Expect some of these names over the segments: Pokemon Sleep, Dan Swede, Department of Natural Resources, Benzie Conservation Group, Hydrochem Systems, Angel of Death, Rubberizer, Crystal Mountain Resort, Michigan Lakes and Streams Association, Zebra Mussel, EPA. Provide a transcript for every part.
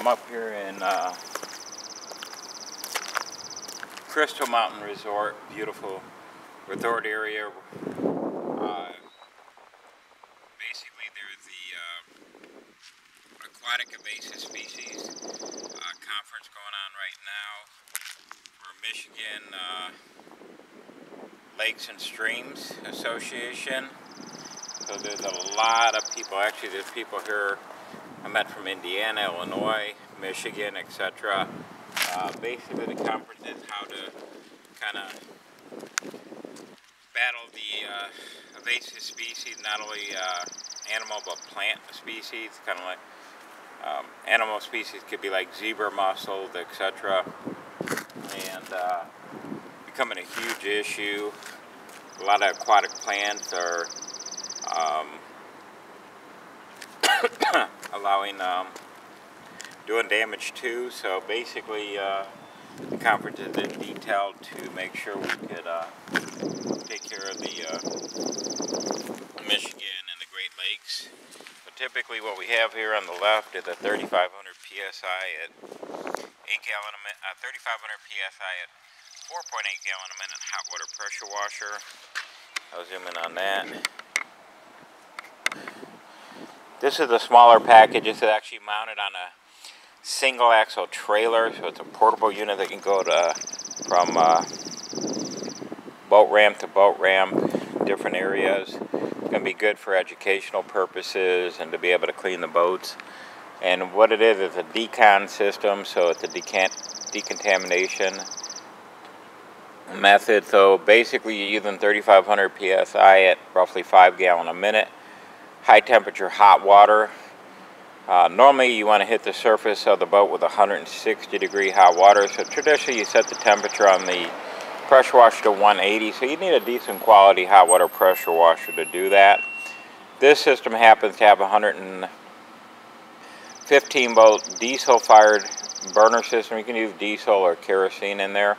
I'm up here in Crystal Mountain Resort, beautiful resort area. Basically, they're the aquatic invasive species conference going on right now for Michigan Lakes and Streams Association. So there's a lot of people. Actually, there's people here I met from Indiana, Illinois, Michigan, etc. Basically, the conference is how to kind of battle the invasive species, not only animal but plant species. Kind of like animal species could be like zebra mussel, etc. And becoming a huge issue. A lot of aquatic plants are allowing doing damage too. So basically the conference is in detail to make sure we could take care of the Michigan and the Great Lakes. So typically what we have here on the left is a 3,500 psi at 8 gallon a minute, 3,500 psi at 4.8 gallon a minute hot water pressure washer. I'll zoom in on that. This is a smaller package. It's actually mounted on a single axle trailer, so it's a portable unit that can go to from boat ramp to boat ramp, different areas. It's going to be good for educational purposes and to be able to clean the boats. And what it is a decon system, so it's a decontamination method. So basically you're using 3,500 psi at roughly 5 gallon a minute. High temperature hot water. Normally you want to hit the surface of the boat with 160 degree hot water. So traditionally you set the temperature on the pressure washer to 180. So you need a decent quality hot water pressure washer to do that. This system happens to have 115 volt diesel fired burner system. You can use diesel or kerosene in there.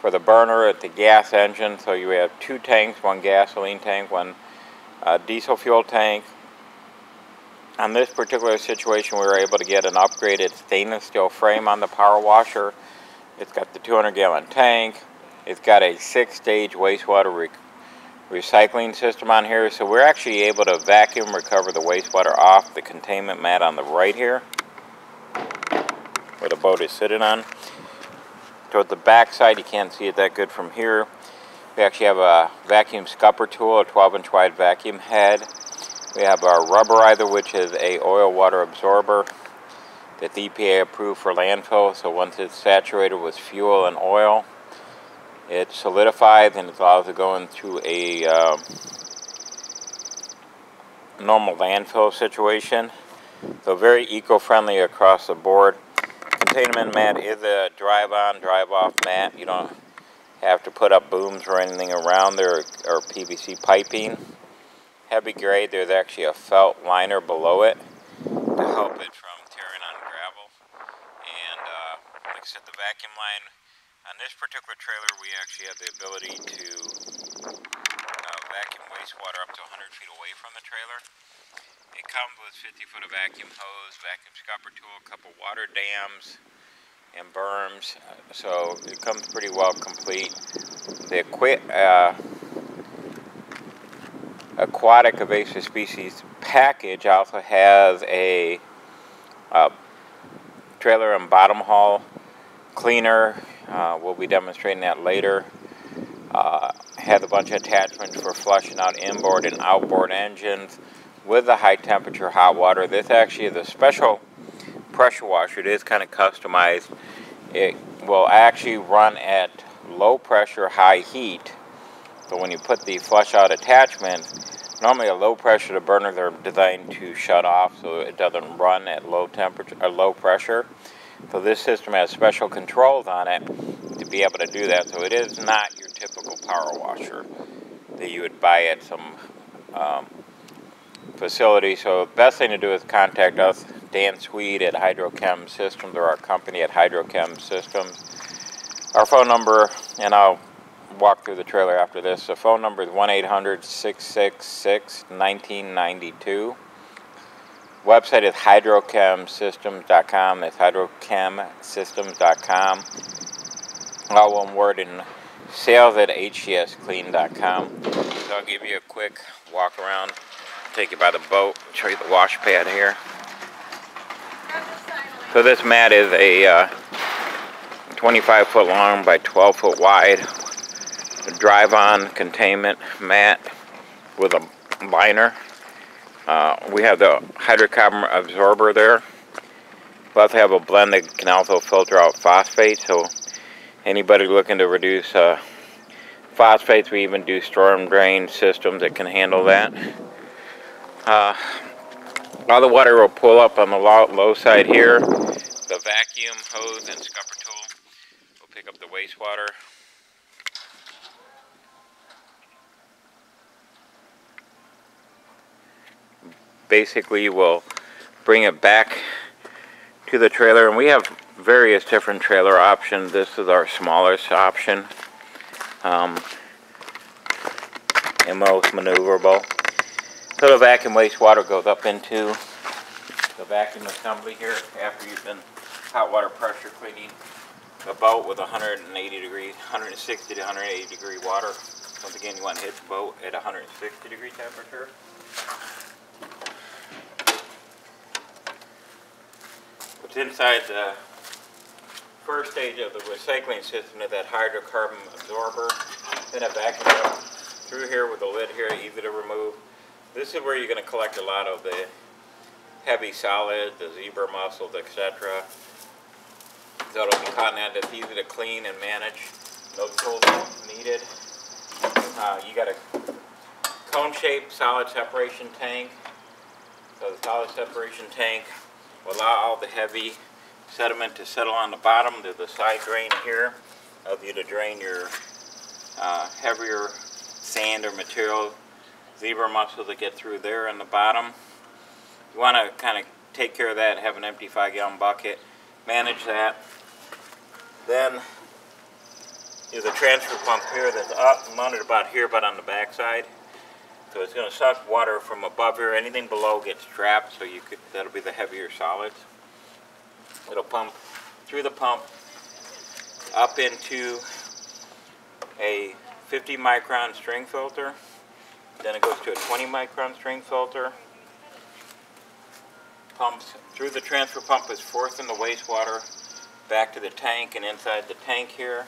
For the burner at the gas engine, so you have two tanks, one gasoline tank, one diesel fuel tank. On this particular situation, we were able to get an upgraded stainless steel frame on the power washer. It's got the 200 gallon tank. It's got a 6-stage wastewater recycling system on here. So we're actually able to vacuum recover the wastewater off the containment mat on the right here, where the boat is sitting on. Toward the back side, you can't see it that good from here. We actually have a vacuum scupper tool, a 12-inch wide vacuum head. We have our rubberizer, which is a oil water absorber that's EPA approved for landfill. So once it's saturated with fuel and oil, it solidifies and it allows it to go into a normal landfill situation. So very eco-friendly across the board. Containment mat is a drive-on, drive-off mat. You don't have to put up booms or anything around there or PVC piping. Heavy grade, there's actually a felt liner below it to help it from tearing on gravel. And like I said, the vacuum line on this particular trailer, we actually have the ability to vacuum wastewater up to 100 feet away from the trailer. It comes with 50 foot of vacuum hose, vacuum scupper tool, a couple water dams, and berms, so it comes pretty well complete. The aquatic invasive species package also has a trailer and bottom haul cleaner. We'll be demonstrating that later. Has a bunch of attachments for flushing out inboard and outboard engines with the high temperature hot water. This actually is a special pressure washer. It is kind of customized. It will actually run at low pressure, high heat. So when you put the flush out attachment, normally a low pressure, the burners are designed to shut off so it doesn't run at low temperature or low pressure. So this system has special controls on it to be able to do that. So it is not your typical power washer that you would buy at some facility. So the best thing to do is contact us, Dan Swede at Hydrochem Systems, or our company at Hydrochem Systems. Our phone number, and I'll walk through the trailer after this, the phone number is 1-800-666-1992. Website is hydrochemsystems.com. That's hydrochemsystems.com. All one word, and sales@hcsclean.com. So I'll give you a quick walk around, take you by the boat, show you the wash pad here. So this mat is a 25 foot long by 12 foot wide drive-on containment mat with a liner. We have the hydrocarbon absorber there. We also have a blend that can also filter out phosphate, so anybody looking to reduce phosphates, we even do storm drain systems that can handle that. All the water will pull up on the low side here. The vacuum hose and scupper tool will pick up the wastewater. Basically, we'll bring it back to the trailer, and we have various different trailer options. This is our smallest option, and most maneuverable. So the vacuum wastewater goes up into the vacuum assembly here after you've been hot water pressure cleaning the boat with 160 to 180 degree water. Once again, you want to hit the boat at 160 degree temperature. Inside the first stage of the recycling system is that hydrocarbon absorber. Then it vacuums up through here with a lid here, easy to remove. This is where you're going to collect a lot of the heavy solids, the zebra mussels, etc. So it'll be caught in that. It's easy to clean and manage. No tools needed. You got a cone-shaped solid separation tank. So the solid separation tank will allow all the heavy sediment to settle on the bottom. There's a side drain here of you to drain your heavier sand or material. Zebra mussels that get through there on the bottom. You want to kind of take care of that, have an empty 5-gallon bucket, manage that. Then there's a transfer pump here that's up, mounted about here, but on the back side. So it's going to suck water from above here. Anything below gets trapped, so you could, that'll be the heavier solids. It'll pump through the pump up into a 50 micron string filter. Then it goes to a 20 micron string filter. Pumps through the transfer pump is forcing the wastewater back to the tank, and inside the tank here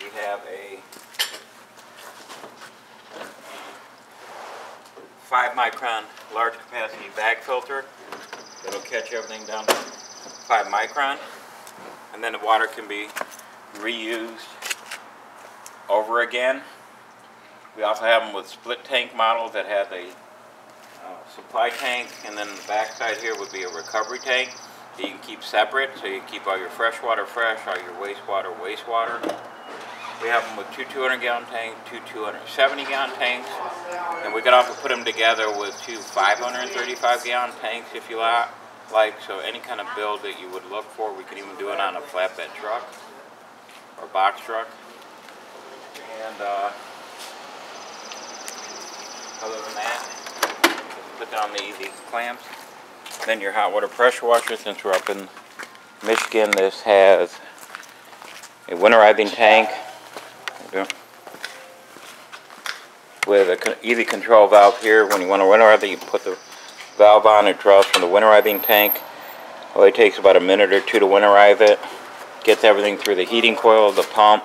we have a 5 micron large capacity bag filter that'll catch everything down to 5 micron, and then the water can be reused over again. We also have them with split tank models that have a supply tank, and then the back side here would be a recovery tank that you can keep separate, so you can keep all your fresh water fresh, all your wastewater wastewater. We have them with two 200-gallon tanks, two 270-gallon tanks, and we could also put them together with two 535-gallon tanks if you like. So any kind of build that you would look for, we can even do it on a flatbed truck or box truck. And other than that, just put down the easy clamps. Then your hot water pressure washer. Since we're up in Michigan, this has a winterizing tank with an easy control valve here. When you want to winterize it, you put the valve on, it draws from the winterizing tank. Well, it takes about a minute or two to winterize it. Gets everything through the heating coil, the pump,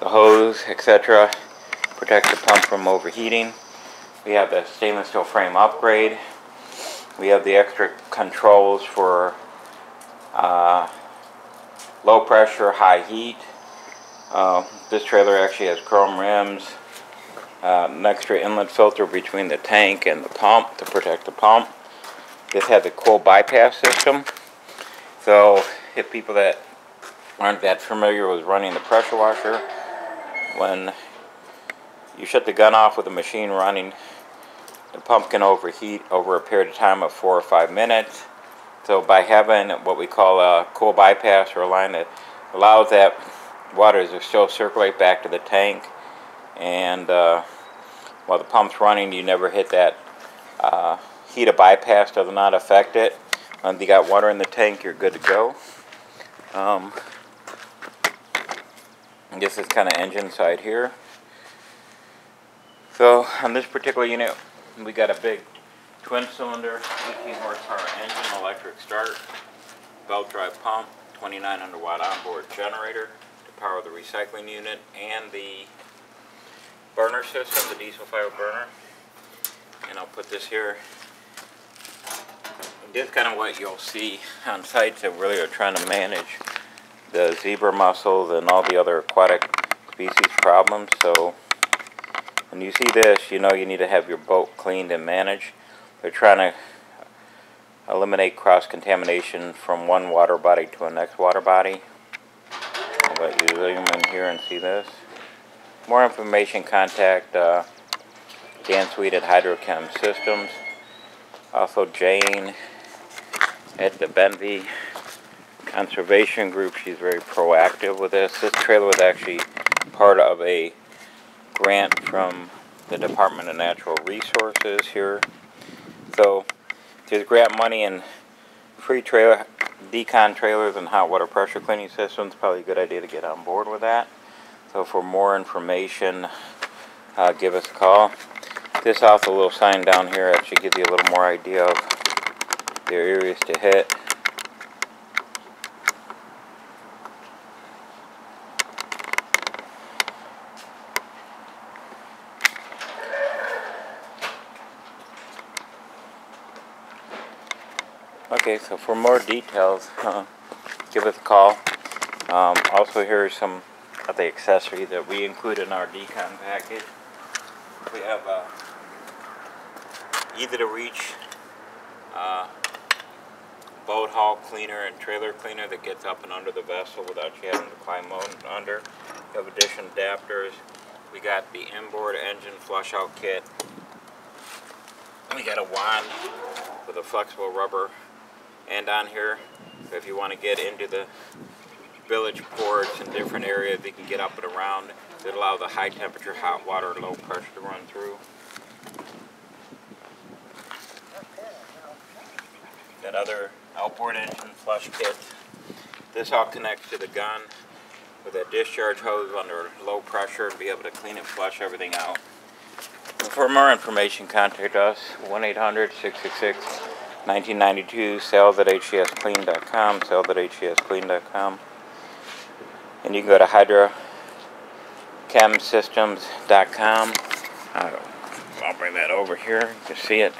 the hose, etc. Protects the pump from overheating. We have the stainless steel frame upgrade. We have the extra controls for low pressure, high heat. This trailer actually has chrome rims, an extra inlet filter between the tank and the pump to protect the pump. This has a coil bypass system, so if people that aren't that familiar with running the pressure washer, when you shut the gun off with the machine running, the pump can overheat over a period of time of 4 or 5 minutes. So by having what we call a coil bypass, or a line that allows that water to still circulate back to the tank, and while the pump's running, you never hit that heat a bypass does not affect it. You got water in the tank, you're good to go. This is kind of engine side here. So on this particular unit, we got a big twin-cylinder, 18 horsepower engine, electric start, belt drive pump, 2,900 watt onboard generator to power the recycling unit and the burner system, the diesel fire burner. And I'll put this here. This is kind of what you'll see on sites that really are trying to manage the zebra mussels and all the other aquatic species problems. So when you see this, you know you need to have your boat cleaned and managed. They're trying to eliminate cross-contamination from one water body to the next water body. I'll let you zoom in here and see this. More information, contact Dan Swede at Hydrochem Systems. Also Jane at the Benzie Conservation Group. She's very proactive with this. This trailer was actually part of a grant from the Department of Natural Resources here. So there's grant money and free trailer, decon trailers and hot water pressure cleaning systems. Probably a good idea to get on board with that. So for more information, give us a call. This off the little sign down here actually gives you a little more idea of their areas to hit. Okay, so for more details, give us a call. Also, here are some of the accessories that we include in our decon package. We have easy to reach boat haul cleaner and trailer cleaner that gets up and under the vessel without you having to climb under. We have additional adapters. We got the inboard engine flush out kit. We got a wand with a flexible rubber. And on here, if you want to get into the village ports and different areas, you can get up and around. It allows the high temperature, hot water, low pressure to run through. That other outboard engine flush kit. This all connects to the gun with a discharge hose under low pressure and be able to clean and flush everything out. For more information, contact us 1-800-666-1992, sales@hcsclean.com, sales@hcsclean.com. And you can go to hydrochemsystems.com. I'll bring that over here to see it.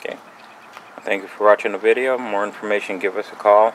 Okay. Thank you for watching the video. More information, give us a call.